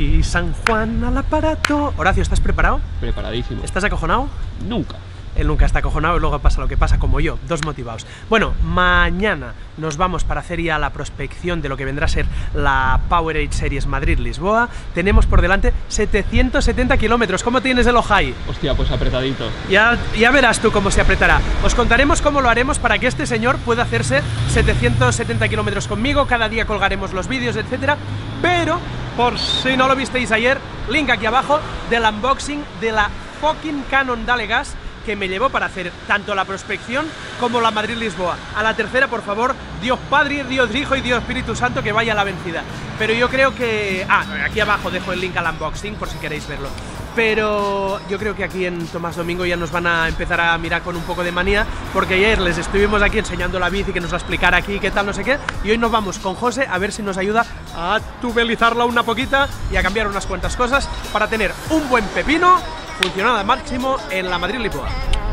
aquí San Juan al aparato. Horacio, ¿estás preparado? Preparadísimo. ¿Estás acojonado? Nunca. Él nunca está acojonado y luego pasa lo que pasa, como yo, dos motivados. Bueno, mañana nos vamos para hacer ya la prospección de lo que vendrá a ser la Powerade Series Madrid-Lisboa. Tenemos por delante 770 kilómetros. ¿Cómo tienes el ojai? Hostia, pues apretadito. Ya verás tú cómo se apretará. Os contaremos cómo lo haremos para que este señor pueda hacerse 770 kilómetros conmigo. Cada día colgaremos los vídeos, etcétera. Pero, por si no lo visteis ayer, link aquí abajo del unboxing de la fucking Canon Dale Gas que me llevó para hacer tanto la prospección como la Madrid-Lisboa. A la tercera, por favor, Dios Padre, Dios Hijo y Dios Espíritu Santo, que vaya la vencida. Pero yo creo que... Ah, aquí abajo dejo el link al unboxing por si queréis verlo. Pero yo creo que aquí en Tomás Domingo ya nos van a empezar a mirar con un poco de manía, porque ayer les estuvimos aquí enseñando la bici, que nos la explicara aquí, qué tal, no sé qué, y hoy nos vamos con José a ver si nos ayuda a tubelizarla una poquita y a cambiar unas cuantas cosas para tener un buen pepino funcionado al máximo en la Madrid-Lisboa.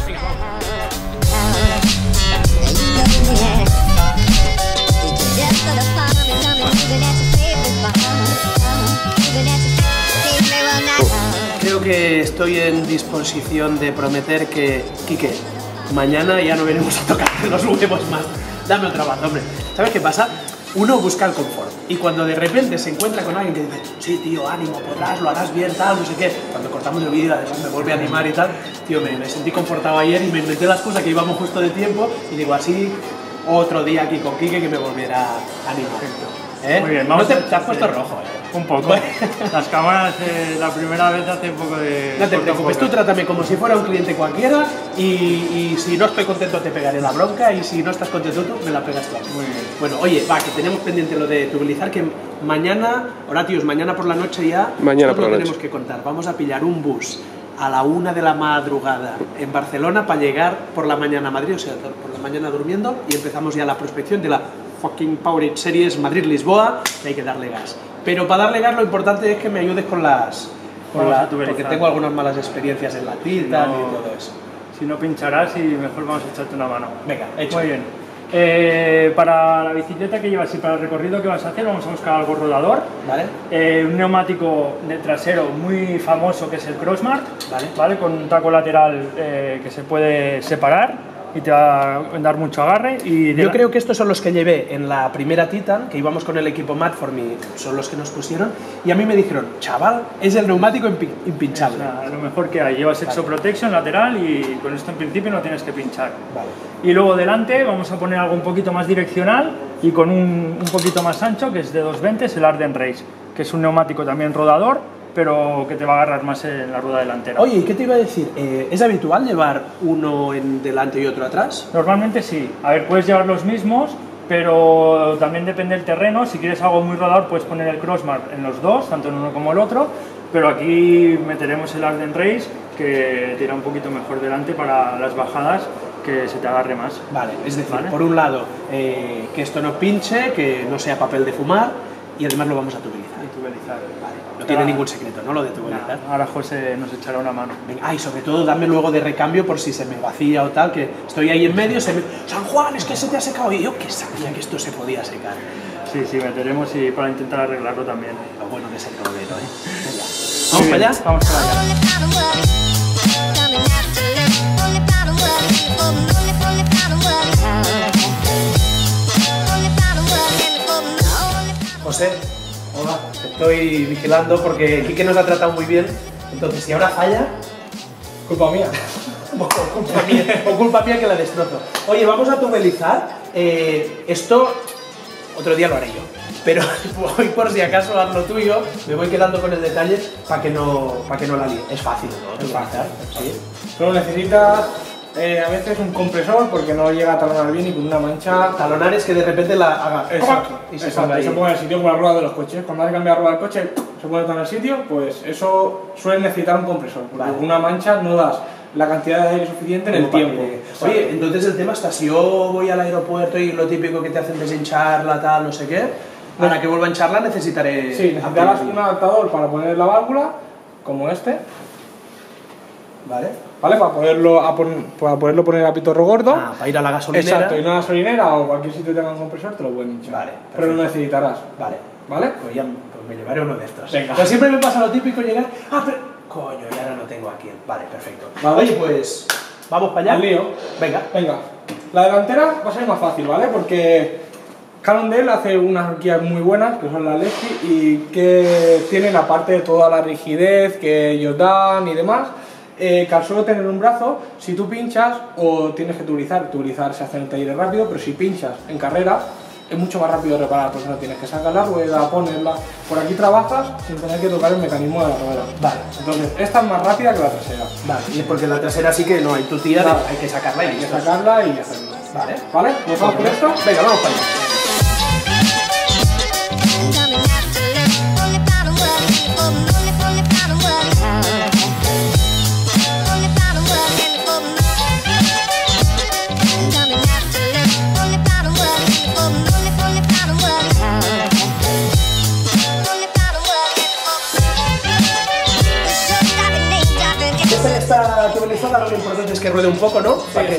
Venga, vamos. Creo que estoy en disposición de prometer que, Quique, mañana ya no venimos a tocar los huevos más. Dame otra vez, hombre. ¿Sabes qué pasa? Uno busca el confort, y cuando de repente se encuentra con alguien que dice, sí, tío, ánimo, podrás, lo harás bien, tal, no sé qué, cuando cortamos el vídeo, además me vuelve a animar y tal, tío, me sentí confortado ayer y me inventé las cosas que íbamos justo de tiempo, y digo, así, otro día aquí con Quique que me volviera a animar. ¿Eh? Muy bien, vamos. ¿No te has puesto rojo, Un poco. Las cámaras, la primera vez hace un poco de... No te preocupes, tú trátame como si fuera un cliente cualquiera, y si no estoy contento te pegaré la bronca, y si no estás contento tú me la pegas tú. Muy bien. Bueno, oye, va, que tenemos pendiente lo de tubilizar, que mañana, Horatius, mañana por la noche ya... Mañana por la noche. Tenemos que contar, vamos a pillar un bus a la 1 de la madrugada en Barcelona para llegar por la mañana a Madrid, o sea, por la mañana durmiendo, y empezamos ya la prospección de la fucking Powerade Series Madrid-Lisboa, que hay que darle gas. Pero para darle gas lo importante es que me ayudes con las... porque tengo algunas malas experiencias en la tita y todo eso. Si no pincharás, y mejor vamos a echarte una mano. Venga, hecho. Muy bien. Para la bicicleta que llevas y para el recorrido que vas a hacer, vamos a buscar algo rodador. Vale. Un neumático de trasero muy famoso que es el Crossmark. Vale. ¿Vale? Con un taco lateral que se puede separar y te va a dar mucho agarre. Y yo creo que estos son los que llevé en la primera Titan, que íbamos con el equipo Mad For Me, son los que nos pusieron, y a mí me dijeron, chaval, es el neumático impinchable. Es lo mejor que hay, llevas Exo Protection lateral y con esto en principio no tienes que pinchar. Vale. Y luego delante vamos a poner algo un poquito más direccional y con un poquito más ancho, que es de 220, es el Arden Race, que es un neumático también rodador, pero que te va a agarrar más en la rueda delantera. Oye, ¿y qué te iba a decir? ¿Es habitual llevar uno en delante y otro atrás? Normalmente sí. A ver, puedes llevar los mismos, pero también depende del terreno. Si quieres algo muy rodador, puedes poner el Crossmark en los dos, tanto en uno como el otro, pero aquí meteremos el Arden Race, que tira un poquito mejor delante para las bajadas, que se te agarre más. Vale, es decir, ¿vale? Por un lado, que esto no pinche, que no sea papel de fumar, y además lo vamos a tubilizar. Vale. No tiene ningún secreto, ¿no? Lo de tubilizar. Ahora José nos echará una mano. Venga, y sobre todo dame luego de recambio por si se me vacía o tal, que estoy ahí en medio, se me... ¡San Juan, es que se te ha secado! Y yo que sabía que esto se podía secar. Sí, sí, meteremos y para intentar arreglarlo también. Lo bueno que es el rodero, ¿eh? Venga. ¿Vamos para allá? Vamos para allá. José, hola, te estoy vigilando porque Quique nos ha tratado muy bien, entonces si ahora falla, culpa mía. o culpa mía que la destrozo. Oye, vamos a tubelizar, esto otro día lo haré yo, pero hoy por si acaso hazlo tú y yo, me voy quedando con el detalle para que no la líe. Es fácil, ¿no? Es fácil. ¿Sí? Solo necesitas... a veces un compresor porque no llega a talonar bien y con una mancha... Talonar es que de repente la haga... Exacto, y se ponga en el sitio con la rueda de los coches. Cuando has cambiado la rueda del coche, se pone en el sitio, pues eso suele necesitar un compresor. Porque con una mancha no das la cantidad de aire suficiente en el tiempo. Oye, entonces el tema está, si yo voy al aeropuerto y lo típico que te hacen desencharla, tal, no sé qué, para que vuelva a hincharla necesitaré... Sí, necesitarás un adaptador para poner la válvula, como este. Vale. ¿Vale? Para poderlo poner a pitorro gordo. Ah, para ir a la gasolinera. Exacto, ir a la gasolinera o cualquier sitio que tenga un compresor te lo pueden hinchar. Vale, pero no necesitarás. Vale. ¿Vale? Pues ya, me llevaré uno de estos. Venga. Pero siempre me pasa lo típico llegar, ah, pero... coño, ya ahora no tengo aquí. Vale, perfecto. Vale, oye, pues... ¿vamos para allá? Al lío. Venga. Venga. La delantera va a ser más fácil, ¿vale? Porque Calondel hace unas horquillas muy buenas, que son las Lexi, y que tienen, aparte de toda la rigidez que ellos dan y demás, que al solo tener un brazo, si tú pinchas o tienes que turizar se hace en el taller rápido, pero si pinchas en carrera, es mucho más rápido reparar, porque no tienes que sacar la rueda, ponerla... Por aquí trabajas sin tener que tocar el mecanismo de la rueda. Vale. Entonces, esta es más rápida que la trasera. Vale. Y es porque la trasera sí que no hay tu tía, claro. Hay que sacarla y hay que sacarla y hacerlo. Vale. ¿Vale? ¿Nos vamos por esto? Venga, vamos para allá. Lo importante es que ruede un poco, ¿no? Sí, para que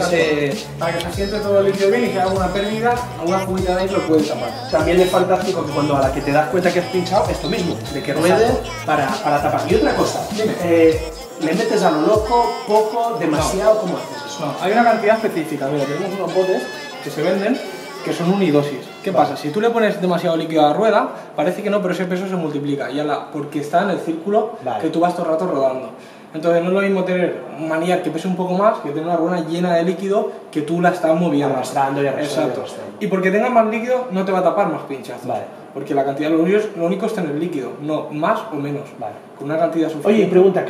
se asiente todo el líquido bien y que haga una pérdida, alguna jubilada y lo puede tapar. También es fantástico que cuando a la que te das cuenta que has pinchado, esto mismo, de que ruede para tapar. Y otra cosa, ¿le metes a lo loco, poco, demasiado? No. ¿Cómo haces eso? No, hay una cantidad específica. Mira, tenemos unos botes que se venden que son unidosis. ¿Qué pasa? Si tú le pones demasiado líquido a la rueda, parece que no, pero ese peso se multiplica, y porque está en el círculo que tú vas todo el rato rodando. Entonces no es lo mismo tener un manillar que pese un poco más que tener una rueda llena de líquido que tú la estás moviendo. Arrastrando y arrastrando. Exacto. Y porque tengas más líquido no te va a tapar más pinchazos. Vale. Porque la cantidad de lo único es tener líquido, no más o menos. Vale. Con una cantidad suficiente. Oye, pregunta,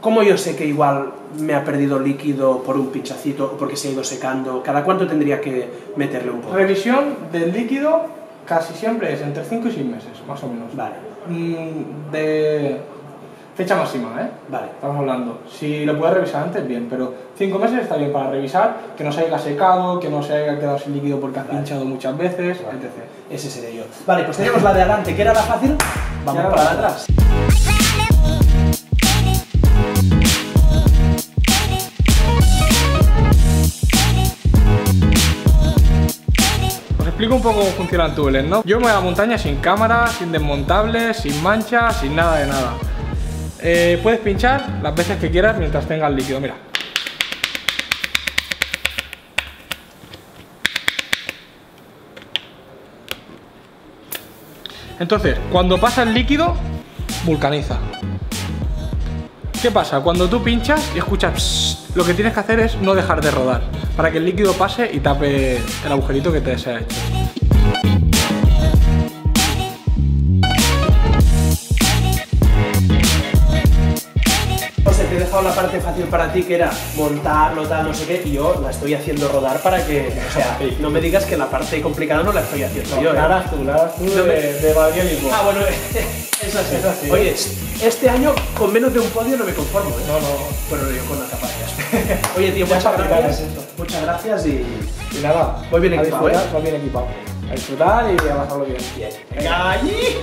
¿cómo yo sé que igual me ha perdido líquido por un pinchacito o porque se ha ido secando? ¿Cada cuánto tendría que meterle un poco? Revisión del líquido casi siempre es entre 5 y 6 meses, más o menos. Vale. Fecha máxima, ¿eh? Vale. Estamos hablando. Si lo puedes revisar antes, bien, pero 5 meses está bien para revisar, que no se haya secado, que no se haya quedado sin líquido porque has pinchado muchas veces, etc. Ese seré yo. Vale, pues tenemos la de adelante, que era la fácil. Vamos para la de atrás. Explico un poco cómo funciona el tubeless, ¿no? Yo me voy a la montaña sin cámara, sin desmontables, sin manchas, sin nada de nada. Puedes pinchar las veces que quieras mientras tengas líquido, mira. Entonces, cuando pasa el líquido, vulcaniza. ¿Qué pasa? Cuando tú pinchas y escuchas psss, lo que tienes que hacer es no dejar de rodar, para que el líquido pase y tape el agujerito que te se ha hecho. Te he dejado la parte fácil para ti, que era montarlo, tal, no sé qué, y yo la estoy haciendo rodar para que, o sea, no me digas que la parte complicada no la estoy haciendo yo. Nada tú de Madrid-Lisboa. Ah, bueno, eso sí. Oye, este año con menos de un podio no me conformo, ¿eh? No, no. Bueno, yo con las capacidades. Oye, tío, muchas gracias. Muchas gracias y nada, muy bien equipado, ¿eh? Muy bien equipado. A disfrutar y a pasarlo bien. Venga, allí.